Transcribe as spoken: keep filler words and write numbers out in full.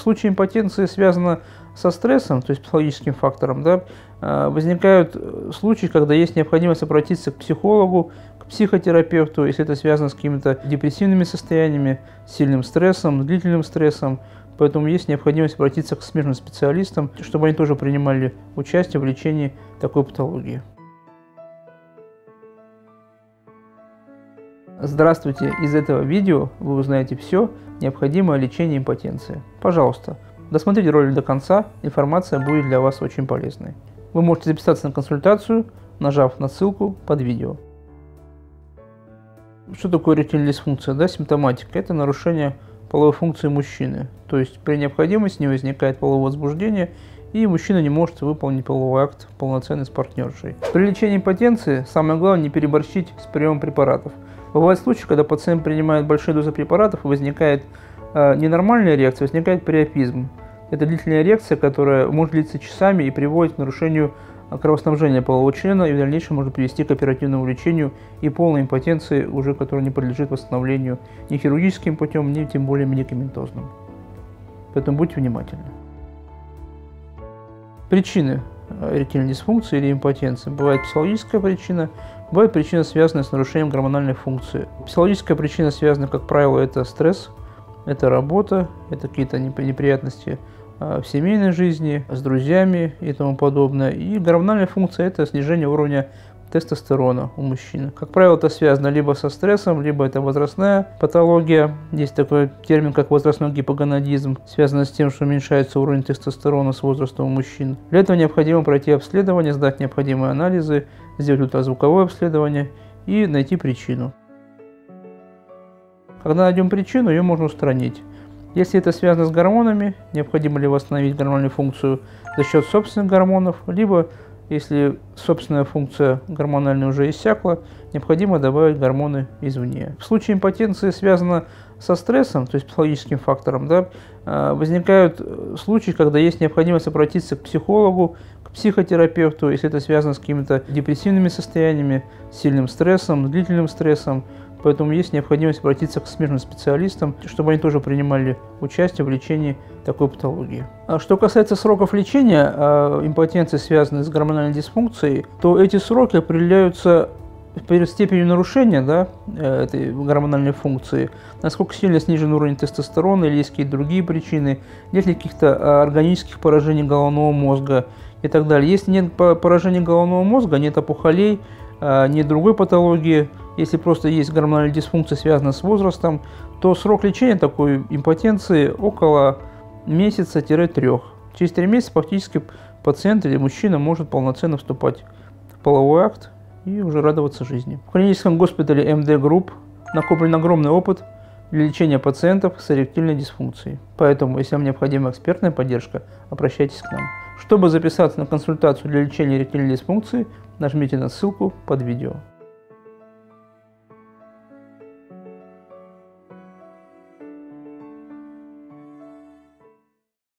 В случае импотенции связано со стрессом, то есть психологическим фактором, да, возникают случаи, когда есть необходимость обратиться к психологу, к психотерапевту, если это связано с какими-то депрессивными состояниями, сильным стрессом, длительным стрессом. Поэтому есть необходимость обратиться к смежным специалистам, чтобы они тоже принимали участие в лечении такой патологии. Здравствуйте! Из этого видео вы узнаете все необходимое о лечении импотенции. Пожалуйста, досмотрите ролик до конца, информация будет для вас очень полезной. Вы можете записаться на консультацию, нажав на ссылку под видео. Что такое эректильная дисфункция? Да, симптоматика – это нарушение половой функции мужчины. То есть при необходимости не возникает полового возбуждения, и мужчина не может выполнить половой акт полноценный с партнершей. При лечении импотенции самое главное не переборщить с приемом препаратов. Бывают случаи, когда пациент принимает большие дозы препаратов, и возникает э, ненормальная реакция, возникает приапизм. Это длительная реакция, которая может длиться часами и приводит к нарушению кровоснабжения полового члена и в дальнейшем может привести к оперативному лечению и полной импотенции, уже которая не подлежит восстановлению ни хирургическим путем, ни тем более медикаментозным. Поэтому будьте внимательны. Причины эректильной дисфункции или импотенции. Бывает психологическая причина, бывает причина, связанная с нарушением гормональной функции. Психологическая причина связана, как правило, это стресс, это работа, это какие-то неприятности в семейной жизни, с друзьями и тому подобное. И гормональная функция – это снижение уровня тестостерона у мужчин. Как правило, это связано либо со стрессом, либо это возрастная патология. Есть такой термин, как возрастной гипогонадизм, связанный с тем, что уменьшается уровень тестостерона с возрастом у мужчин. Для этого необходимо пройти обследование, сдать необходимые анализы, сделать ультразвуковое обследование и найти причину. Когда найдем причину, ее можно устранить. Если это связано с гормонами, необходимо ли восстановить гормональную функцию за счет собственных гормонов, либо если собственная функция гормональная уже иссякла, необходимо добавить гормоны извне. В случае импотенции связано со стрессом, то есть психологическим фактором, да, возникают случаи, когда есть необходимость обратиться к психологу, к психотерапевту, если это связано с какими-то депрессивными состояниями, сильным стрессом, длительным стрессом. Поэтому есть необходимость обратиться к смежным специалистам, чтобы они тоже принимали участие в лечении такой патологии. Что касается сроков лечения импотенции, связанной с гормональной дисфункцией, то эти сроки определяются степенью нарушения, да, этой гормональной функции, насколько сильно снижен уровень тестостерона или есть какие-то другие причины, нет ли каких-то органических поражений головного мозга и так далее. Если нет поражений головного мозга, нет опухолей, нет другой патологии, если просто есть гормональная дисфункция, связанная с возрастом, то срок лечения такой импотенции около месяца-трех. Через три месяца фактически пациент или мужчина может полноценно вступать в половой акт и уже радоваться жизни. В клиническом госпитале эм дэ Групп накоплен огромный опыт для лечения пациентов с эректильной дисфункцией. Поэтому, если вам необходима экспертная поддержка, обращайтесь к нам. Чтобы записаться на консультацию для лечения эректильной дисфункции, нажмите на ссылку под видео.